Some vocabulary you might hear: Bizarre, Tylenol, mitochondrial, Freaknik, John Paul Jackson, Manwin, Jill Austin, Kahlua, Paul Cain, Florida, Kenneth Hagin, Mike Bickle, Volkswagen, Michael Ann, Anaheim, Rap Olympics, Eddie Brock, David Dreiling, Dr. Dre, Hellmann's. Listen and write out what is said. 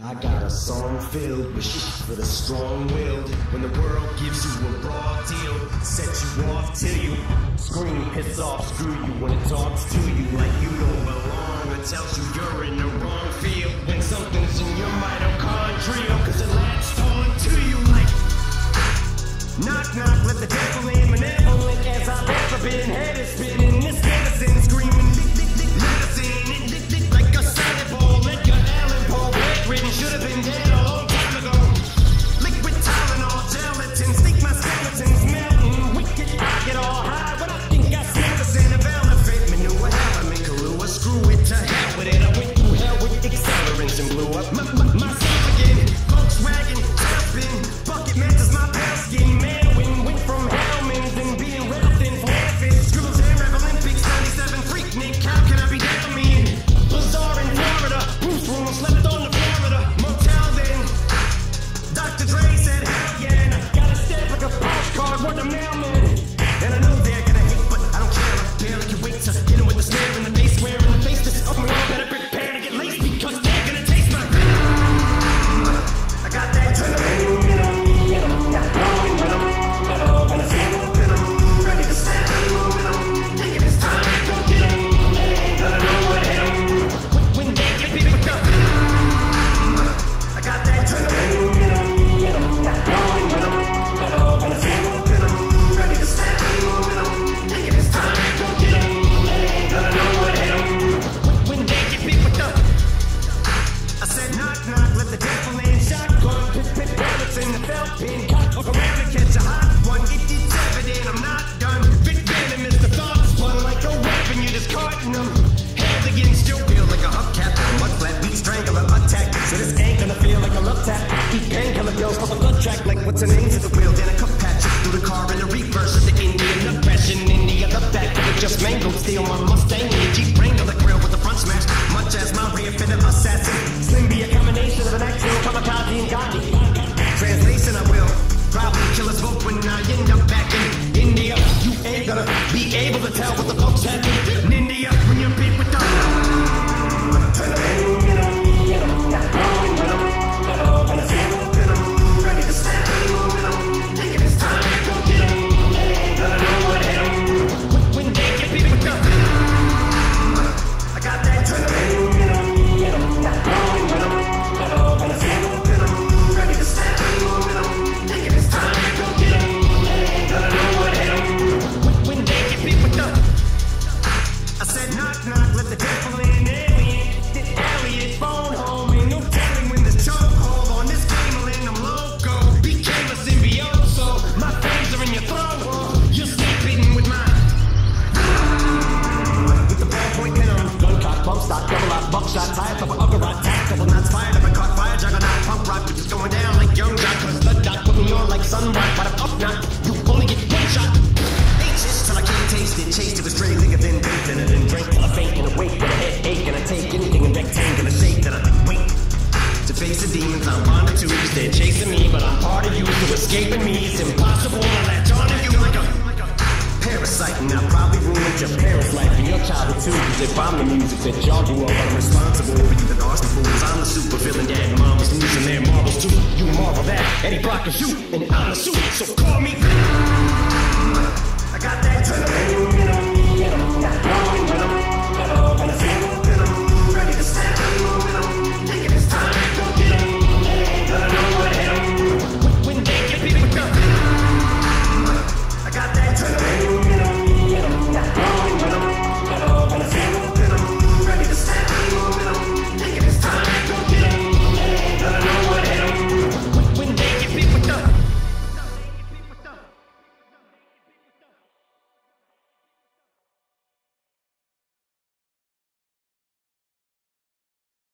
I got a song filled with shit for the strong-willed. When the world gives you a raw deal, set you off till you scream, piss off, screw you. When it talks to you like you don't belong, it tells you you're in the wrong field. When something's in your mitochondrial, cause it latched on to you like knock knock, let the devil in. Benevolent as I've ever been, head is spinning, this medicine screaming medicine, like a salad bowl, like an Allen Paul bedridden, should have been dead a long time ago. Liquid Tylenol, gelatin, sneak my skeletons melting, wicked, I get all high, but I think I smell the scent of elephant manure. Hell, I'm in Kahlua, screw it, to hell with it. I went through hell with accelerants and blew up myself again. Volkswagen, tailspin, bucket matches my pale skin. Manwin went from Hellman's and being wrapped in flapping. Scribbles and rap Olympics, 97 freaknik, how can I be down in? Bazaar in Florida, Bruce room slept on the Florida motel then. Dr. Dre said, hell yeah, and I got a stamp like a postcard, what the mailman. And I know they're gonna hate, but I don't care, I barely can wait to get in with the snare in the face, square in the face, this up and all better prepare. Eddie Brock is you, and I'm the suit, so call me.